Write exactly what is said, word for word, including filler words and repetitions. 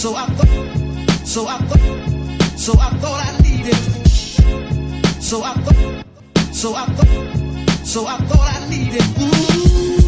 So I thought, so I thought, so I thought I needed. So I thought, so I thought, so I thought I needed. Ooh.